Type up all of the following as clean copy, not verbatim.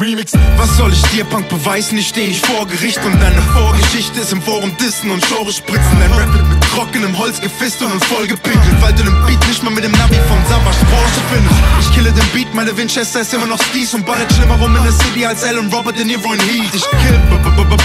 Remix. Was soll ich dir, Punk, beweisen? Ich steh nicht vor Gericht und deine Vorgeschichte ist im Forum dissen und Genre spritzen. Dein Rap wird mit trockenem Holz gefistet und vollgepinkelt, weil du den Beat nicht mal mit dem Navi vom Sabbath Porsche findest. Ich kille den Beat, meine Winchester ist immer noch Steez und ballert schlimmer rum in der City als Al und Robert in Niro in Heat. Ich kill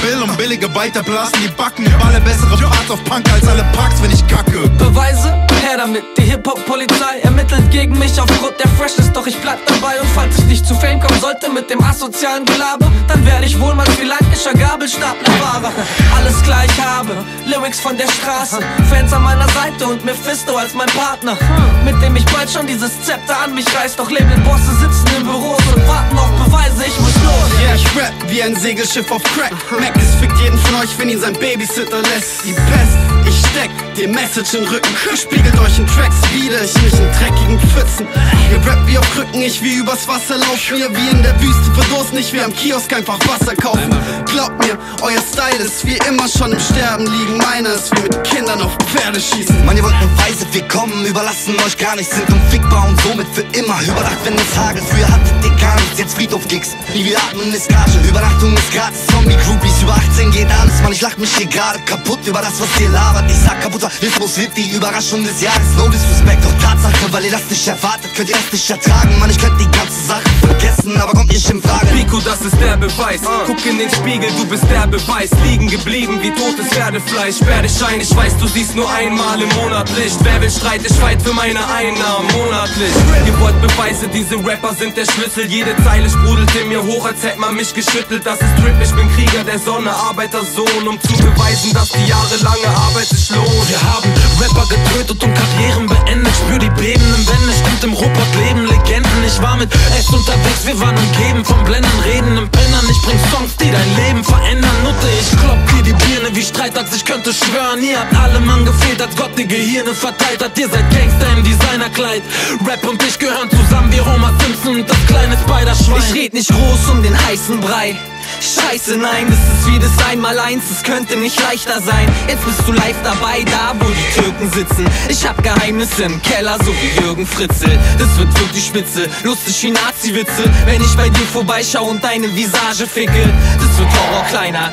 Bill und billige Biter blasen die Backen. Ich balle bessere Parts auf Punk als alle Parks, wenn ich kacke. Beweise? Her damit. Die Hip-Hop-Polizei ermittelt gegen mich aufgrund der Freshness, doch ich bleib dabei. Und falls ich nicht zu Fame kommen sollte mit dem asozialen Gelaber, dann werde ich wohl mal philaktischer Gabelstaplerfahrer. Alles klar, ich habe Lyrics von der Straße, Fans an meiner Seite und Mephisto als mein Partner, mit dem ich bald schon dieses Zepter an mich reiß. Doch Labelbosse sitzen in Büros und warten auf Beweise, ich muss los. Yeah, ich rap wie ein Segelschiff auf Crack. Maeckes fickt jeden von euch, wenn ihn sein Babysitter lässt. Die Pest, ich steck dir Message in den Rücken. Spiegelt euch in Tracks wieder, ich mich in dreckigen Pfützen. Ihr rappt wie auf Krücken, ich wie übers Wasser laufen. Ihr wie in der Wüste verdurst, nicht wie am Kiosk einfach Wasser kaufen. Glaubt mir, euer Style ist wie immer schon im Sterben liegen. Meiner ist wie mit Kindern auf Pferde schießen. Man, ihr wollt nur weise, wir kommen, überlassen euch gar nichts. Sind unfickbar und somit für immer überdacht, wenn es hagelt. Früher hattet ihr gar nichts, jetzt Friedhof-Gigs. Nie wieder atmen ist Gage, Übernachtung ist gratis. Zombie-Groupies über 18 geht abends. Man, ich lach mich hier gerade kaputt über das, was ihr labert. Ich sag kaputter Rhythmus wird wie Überraschung des Jahres. No disrespect, doch Tatsache, weil ihr das nicht erwartet, könnt ihr das nicht ertragen. Mann, ich könnt die ganze Sache vergessen, aber kommt nicht in Frage. Pico, das ist der Beweis. Guck in den Spiegel, du bist der Beweis. Liegen geblieben wie totes Pferdefleisch. Sperr dich ein, ich weiß, du siehst nur einmal im Monat Licht. Wer will Streit, ich fight für meine Einnahmen monatlich. Ihr wollt Beweise, diese Rapper sind der Schlüssel. Jede Zeile sprudelt in mir hoch, als hätte man mich geschüttelt. Das ist Trip, ich bin Krieger der Sonne, Arbeitersohn, um zu beweisen, dass die jahrelange Arbeit sich lohnt. Wir haben Rapper getötet und Karrieren beendet. Spür die bebenden Wände, stimmt im Ruhrpott leben Legenden. Ich war mit S unterwegs, wir waren umgeben von Blenden, Reden im Pennern. Ich bring Songs, die dein Leben verändern. Nutte, ich klopp dir die Birne wie Streitachs, ich könnte schwören. Ihr habt alle Mann gefehlt, als Gott die Gehirne verteilt hat. Ihr seid Gangster im Designerkleid. Rap und ich gehören zusammen wie Homer Simpson und das kleine Spider-Schwein. Ich red nicht groß um den heißen Brei. Scheiße, nein, das ist wie das Einmaleins, es könnte nicht leichter sein. Jetzt bist du live dabei, da wo die Türken sitzen. Ich hab Geheimnisse im Keller, so wie Jürgen Fritzl. Das wird wirklich spitze, lustig wie Nazi-Witze, wenn ich bei dir vorbeischau und deine Visage ficke. Das wird Horror kleiner.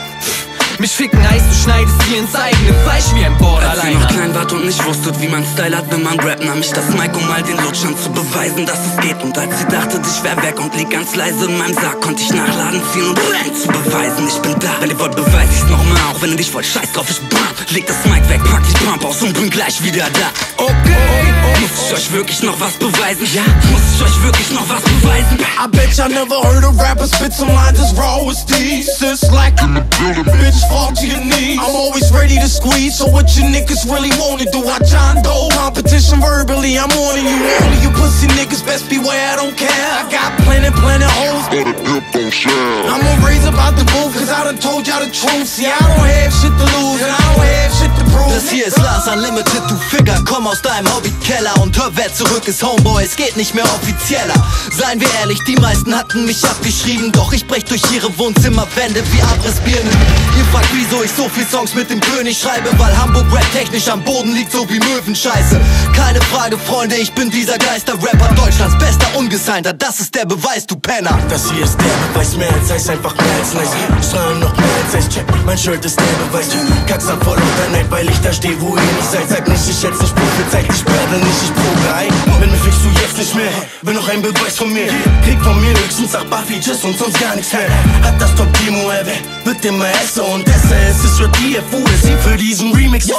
Mich ficken heißt, du schneidest dir ins eigene Fleisch wie ein Borat. Als ihr noch klein wart und nicht wusstet, wie man Style hat, wenn man rappt, nahm ich das Mic, um all den Lutschern zu beweisen, dass es geht. Und als ihr dachtet, ich wär weg und lieg ganz leise in meinem Sarg, konnte ich nachladen, ziehen und rennen zu beweisen, ich bin da. Wenn ihr wollt, beweis ich's nochmal, auch wenn ihr dich wollt, scheiß drauf, ich brand. Leg das Mic weg, pack die Pump aus und bin gleich wieder da. Okay, muss ich euch wirklich noch was beweisen? Ja, muss ich euch wirklich noch was beweisen? I bet I never heard a rapper spit some lines as raw as these. It's like in the building, bitch. Fall to your knees. I'm always ready to squeeze. So what you niggas really wanna do? I John Doe competition verbally. I'm warning you, only you pussy niggas best beware. I don't care. I got plenty hoes, but a dip don't share. I'ma raise about the roof, cause I done told y'all the truth. See, I don't have shit to lose, and I don't have shit to prove. Das hier ist Laas Unlimited, du Ficker. Komm aus deinem Hobbykeller und hör, wer zurück ist Homeboy. Es geht nicht mehr offizieller. Seien wir ehrlich, die meisten hatten mich abgeschrieben. Doch ich brech durch ihre Wohnzimmerwände wie Abrissbirnen. Ihr fragt, wieso ich so viel Songs mit dem König schreibe, weil Hamburg Rap technisch am Boden liegt, so wie Möwenscheiße. Keine Frage, Freunde, ich bin dieser Geister-Rapper, Deutschlands bester Ungesignter, das ist der Beweis, du Penner. Das hier ist der Beweis, mehr als heiß, einfach mehr als nice. Strahlen noch mehr als heiß, check, mein Schild ist der Beweis. Kacks ab voll unter Neid, weil ich da steh, wo ihr nicht seid. Sag nicht, ich schätze, ich prophezeit, ich werde nicht, ich probe ein. Wenn mich fickst du jetzt nicht mehr, bin noch ein Beweis von mir. Krieg von mir höchstens 8 Buffy-Jizz und sonst gar nichts mehr. Hat das Top-Demo erwähnt, wird immer Esser und Esser. Es ist für die FUSI für diesen Remix. Yo,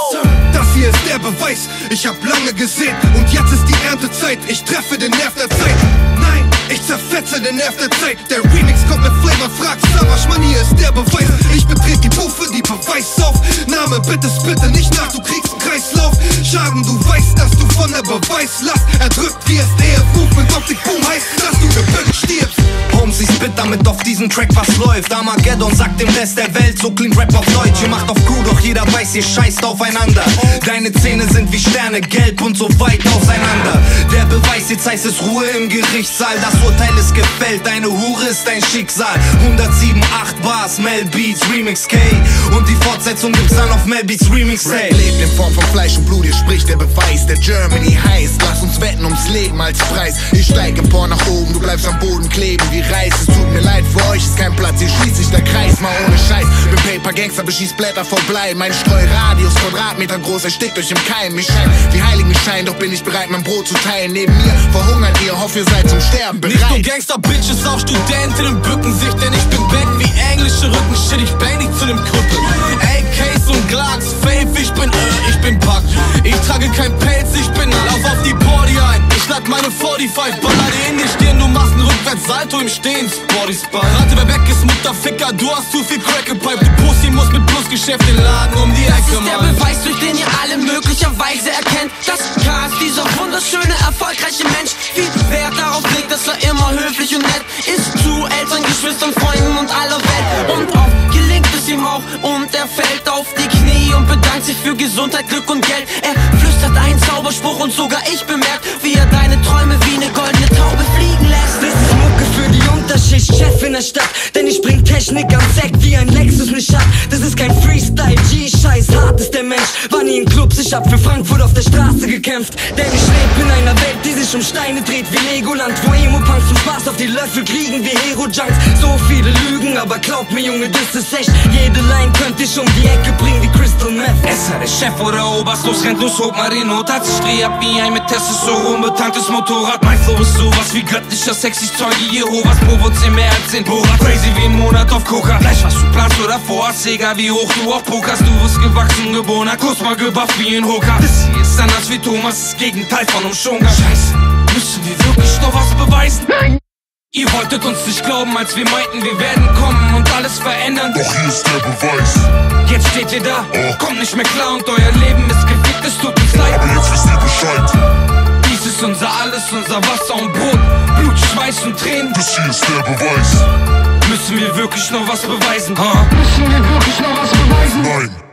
das hier ist der Beweis, ich hab lange gesehen. Und jetzt ist die Erntezeit, ich treffe den Nerv der Zeit. Nein, ich zerfetze den Nerv der Zeit. Der Remix kommt mit Flavor, frag Savage, Mann, hier ist der Beweis. Ich betrete die Bufe, die Beweis auf. Name, bitte spitte nicht nach, du kriegst einen Kreislauf. Schaden, du weißt, dass du von der Beweislast erdrückt wirst. EFU mit Optik, boom, heißt, dass du gebückt stirbst. Holmes, ich spit damit auf diesen Track, was läuft. Armageddon sagt dem Rest der Welt, so klingt Rap auf Deutsch. Ihr macht auf Crew, doch jeder weiß, weiß, ihr scheißt aufeinander. Deine Zähne sind wie Sterne, gelb und so weit auseinander. Der Beweis, jetzt heißt es Ruhe im Gerichtssaal. Das Urteil ist gefällt, deine Hure ist dein Schicksal. 107,8 Bars, Mel Beats, Remix K. Und die Fortsetzung gibt's dann auf Mel Beats Remix K. Rap lebt in Form von Fleisch und Blut, hier spricht der Beweis. Der Germany heißt, lass uns wetten ums Leben als Preis. Ich steig im Bohr nach oben, du bleibst am Boden kleben wie Reis. Es tut mir leid, für euch ist kein Platz, hier schließt sich der Kreis. Mal ohne Scheiß, bin Paper Gangster, beschieß Blätter vorbei. Mein Streuhradius Quadratmeter groß, erstickt euch im Keim. Ich schein wie Heiligenschein, doch bin ich bereit, mein Brot zu teilen. Neben mir verhungert ihr, hofft ihr seid zum Sterben bereit. Nicht nur Gangster-Bitches, auch Studentinnen bücken sich, denn ich bin back wie englische Rücken. Shit, ich bang zu dem Krüppel. AKs und Glocks, Faith, ich bin Pack. Ich trage kein Pelz, ich bin lauf auf die Body ein. Ich lad meine 45, baller dir in die Stirn, du machst einen Rückwärtssalto im Stehen. Body Spy. Rate, wer weg ist, Mutterficker, du hast zu viel Crack gepiped. Die Pussy muss mit Plusgeschäft den Laden um die Ecke machen. Das ist der Beweis, durch den ihr alle möglicherweise erkennt, dass Chaos dieser wunderschöne, erfolgreiche Mensch viel Wert darauf legt, dass er immer höflich und nett ist zu Eltern, Geschwistern, Freunden und aller Welt. Und oft gelingt es ihm auch und er fällt auf die Knie und bedankt sich für Gesundheit, Glück und Geld. Er flüstert einen Zauberspruch und sogar ich bemerkt, wie er deine Träume wie eine goldene Taube fliegen lässt. Das ist Mucke für die Unterschicht, Chef in der Stadt, denn ich bring Technik am Sack wie ein Lexus ne Schatt. Das ist kein Freestyle, G-Scheiß, hart ist der Mensch. War nie in Clubs, ich hab für Frankfurt auf der Straße gekämpft, denn ich lebe in einer Welt, die sich um Steine dreht wie Legoland, wo Emo-Punks zum Spaß auf die Löffel kriegen wie Hero-Junks. So viele Lügen, aber glaub mir Junge, das ist echt. Jede Line könnte ich um die Ecke bringen wie Crystal Meth. SRS Chef oder Oberst, los rennt los, hoch Marino, Tat, ich dreh ab wie ein mit Tessus, so unbekanntes Motorrad. Mein Flow ist sowas wie göttlicher Sex, ich Zeuge Jehovas, provozier mehr als in Borat. Crazy wie ein Monat auf Koka, gleich was du planst oder vorhast, egal wie hoch du auf Pokerst. Du wirst gewachsen, geboren, kurz mal gebufft wie ein Hoka. Das hier ist anders wie Thomas, das Gegenteil von Umschunga. Scheiße, müssen wir wirklich noch was beweisen? Nein! Ihr wolltet uns nicht glauben, als wir meinten, wir werden kommen und alles verändern. Doch hier ist der Beweis. Jetzt steht ihr da, kommt nicht mehr klar und euer Leben ist gefickt, es tut uns leid. Aber jetzt wisst ihr Bescheid. Dies ist unser Alles, unser Wasser und Brot, Blut, Schweiß und Tränen. Das hier ist der Beweis. Müssen wir wirklich noch was beweisen? Müssen wir wirklich noch was beweisen? Nein.